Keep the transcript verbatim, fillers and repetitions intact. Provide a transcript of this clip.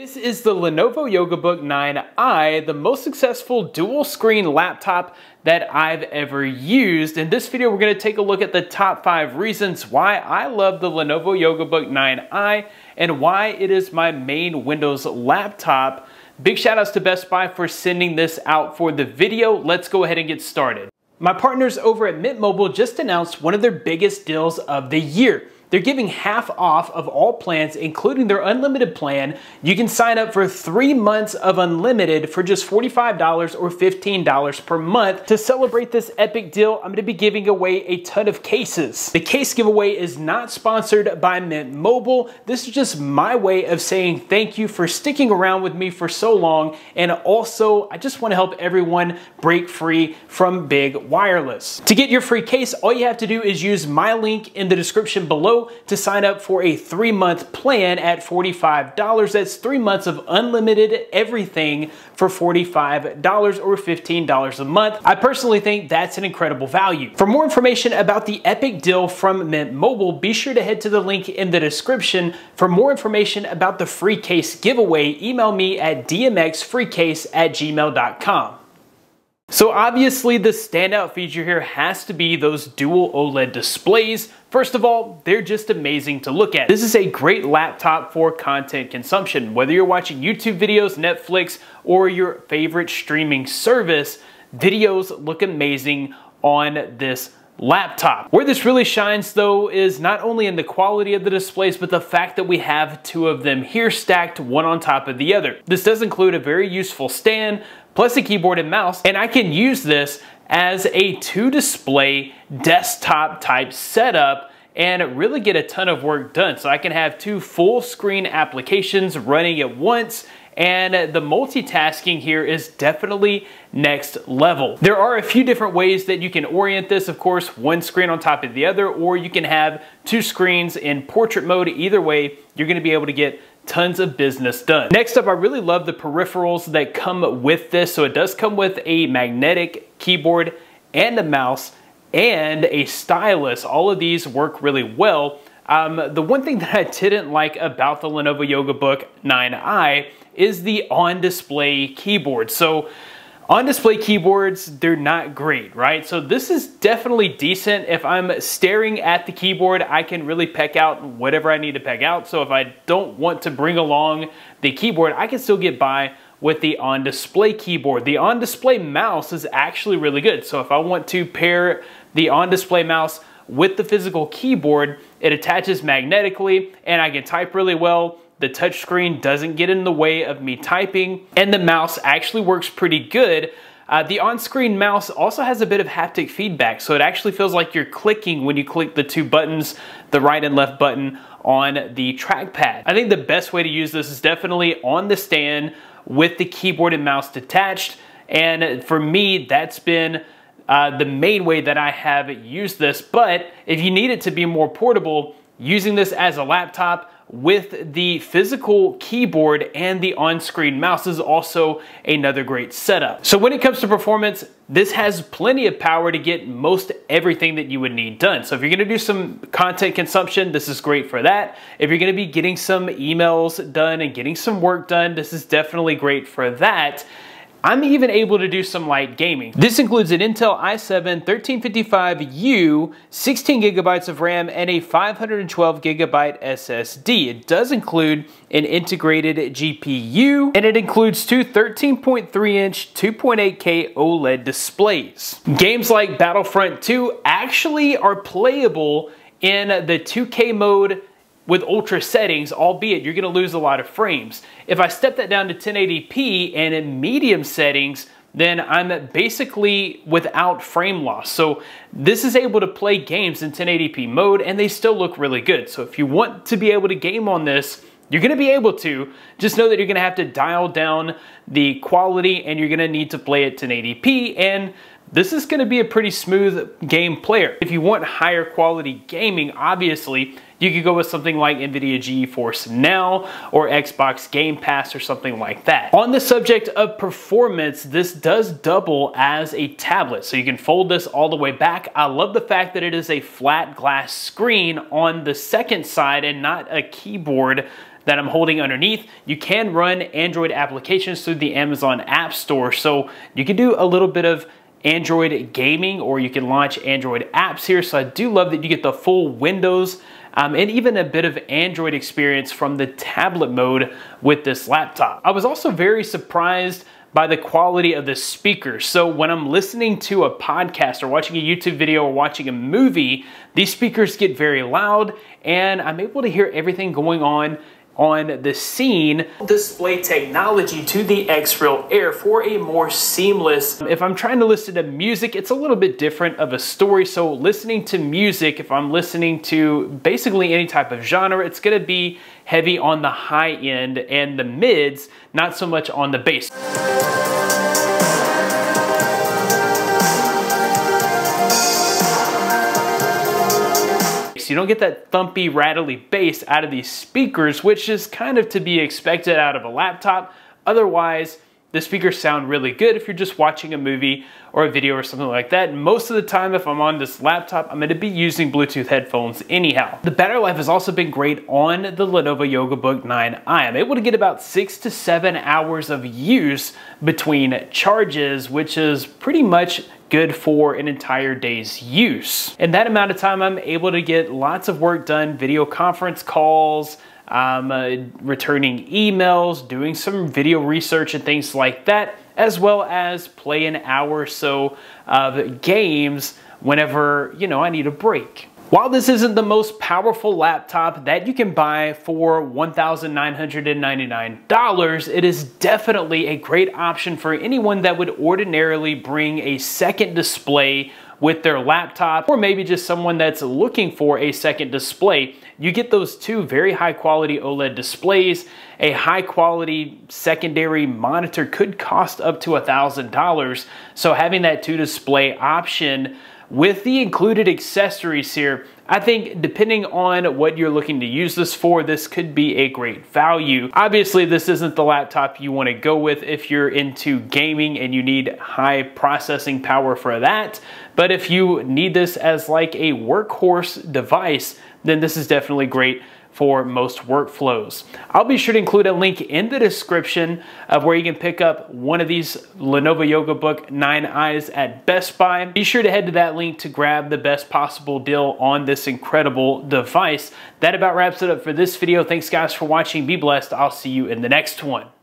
This is the Lenovo Yoga Book nine i, the most successful dual screen laptop that I've ever used. In this video, we're going to take a look at the top five reasons why I love the Lenovo Yoga Book nine i and why it is my main Windows laptop. Big shout outs to Best Buy for sending this out for the video. Let's go ahead and get started. My partners over at Mint Mobile just announced one of their biggest deals of the year. They're giving half off of all plans, including their unlimited plan. You can sign up for three months of unlimited for just forty-five dollars or fifteen dollars per month. To celebrate this epic deal, I'm gonna be giving away a ton of cases. The case giveaway is not sponsored by Mint Mobile. This is just my way of saying thank you for sticking around with me for so long. And also, I just wanna help everyone break free from big wireless. To get your free case, all you have to do is use my link in the description below to sign up for a three-month plan at forty-five dollars. That's three months of unlimited everything for forty-five dollars or fifteen dollars a month. I personally think that's an incredible value. For more information about the epic deal from Mint Mobile, be sure to head to the link in the description. For more information about the free case giveaway, email me at d m x free case at gmail dot com. So obviously the standout feature here has to be those dual OLED displays. First of all, they're just amazing to look at. This is a great laptop for content consumption. Whether you're watching YouTube videos, Netflix, or your favorite streaming service, videos look amazing on this laptop. Where this really shines though is not only in the quality of the displays, but the fact that we have two of them here stacked one on top of the other. This does include a very useful stand, plus a keyboard and mouse, and I can use this as a two display desktop type setup and really get a ton of work done. So I can have two full screen applications running at once, and the multitasking here is definitely next level. There are a few different ways that you can orient this, of course, one screen on top of the other, or you can have two screens in portrait mode. Either way, you're gonna be able to get tons of business done. Next up, I really love the peripherals that come with this. So it does come with a magnetic keyboard and a mouse and a stylus. All of these work really well. Um, the one thing that I didn't like about the Lenovo Yoga Book nine i is the on-display keyboard. So on-display keyboards, they're not great, right? So this is definitely decent. If I'm staring at the keyboard, I can really peck out whatever I need to peck out. So if I don't want to bring along the keyboard, I can still get by with the on-display keyboard. The on-display mouse is actually really good. So if I want to pair the on-display mouse with the physical keyboard, it attaches magnetically and I can type really well. The touchscreen doesn't get in the way of me typing, and the mouse actually works pretty good. Uh, the on-screen mouse also has a bit of haptic feedback, so it actually feels like you're clicking when you click the two buttons, the right and left button on the trackpad. I think the best way to use this is definitely on the stand with the keyboard and mouse detached, and for me, that's been Uh, the main way that I have used this. But if you need it to be more portable, using this as a laptop with the physical keyboard and the on-screen mouse is also another great setup. So when it comes to performance, this has plenty of power to get most everything that you would need done. So if you're gonna do some content consumption, this is great for that. If you're gonna be getting some emails done and getting some work done, this is definitely great for that. I'm even able to do some light gaming. This includes an Intel i seven thirteen fifty-five U, sixteen gigabytes of RAM, and a five hundred twelve gigabyte S S D. It does include an integrated G P U, and it includes two thirteen point three inch two point eight K OLED displays. Games like Battlefront two actually are playable in the two K mode with ultra settings, albeit you're gonna lose a lot of frames. If I step that down to ten eighty p and in medium settings, then I'm basically without frame loss. So this is able to play games in ten eighty p mode and they still look really good. So if you want to be able to game on this, you're gonna be able to. Just know that you're gonna have to dial down the quality and you're gonna need to play at ten eighty p, and this is gonna be a pretty smooth game player. If you want higher quality gaming, obviously, you could go with something like NVIDIA GeForce Now or Xbox Game Pass or something like that. On the subject of performance, this does double as a tablet. So you can fold this all the way back. I love the fact that it is a flat glass screen on the second side and not a keyboard that I'm holding underneath, you can run Android applications through the Amazon App Store. So you can do a little bit of Android gaming, or you can launch Android apps here. So I do love that you get the full Windows um, and even a bit of Android experience from the tablet mode with this laptop. I was also very surprised by the quality of the speakers. So when I'm listening to a podcast or watching a YouTube video or watching a movie, these speakers get very loud and I'm able to hear everything going on on the scene. Display technology to the Xreal Air for a more seamless. If I'm trying to listen to music, it's a little bit different of a story. So listening to music, if I'm listening to basically any type of genre, it's gonna be heavy on the high end and the mids, not so much on the bass. You don't get that thumpy, rattly bass out of these speakers, which is kind of to be expected out of a laptop. Otherwise, the speakers sound really good if you're just watching a movie or a video or something like that. Most of the time, if I'm on this laptop, I'm gonna be using Bluetooth headphones anyhow. The battery life has also been great on the Lenovo Yoga Book nine i. I'm able to get about six to seven hours of use between charges, which is pretty much good for an entire day's use. In that amount of time, I'm able to get lots of work done, video conference calls, um, uh, returning emails, doing some video research and things like that, as well as play an hour or so of games whenever, you know, I need a break. While this isn't the most powerful laptop that you can buy for one thousand nine hundred ninety-nine dollars, it is definitely a great option for anyone that would ordinarily bring a second display with their laptop, or maybe just someone that's looking for a second display. You get those two very high quality OLED displays. A high quality secondary monitor could cost up to one thousand dollars. So having that two display option with the included accessories here, I think depending on what you're looking to use this for, this could be a great value. Obviously, this isn't the laptop you wanna go with if you're into gaming and you need high processing power for that. But if you need this as like a workhorse device, then this is definitely great for most workflows. I'll be sure to include a link in the description of where you can pick up one of these Lenovo Yoga Book nine i's at Best Buy. Be sure to head to that link to grab the best possible deal on this incredible device. That about wraps it up for this video. Thanks guys for watching. Be blessed. I'll see you in the next one.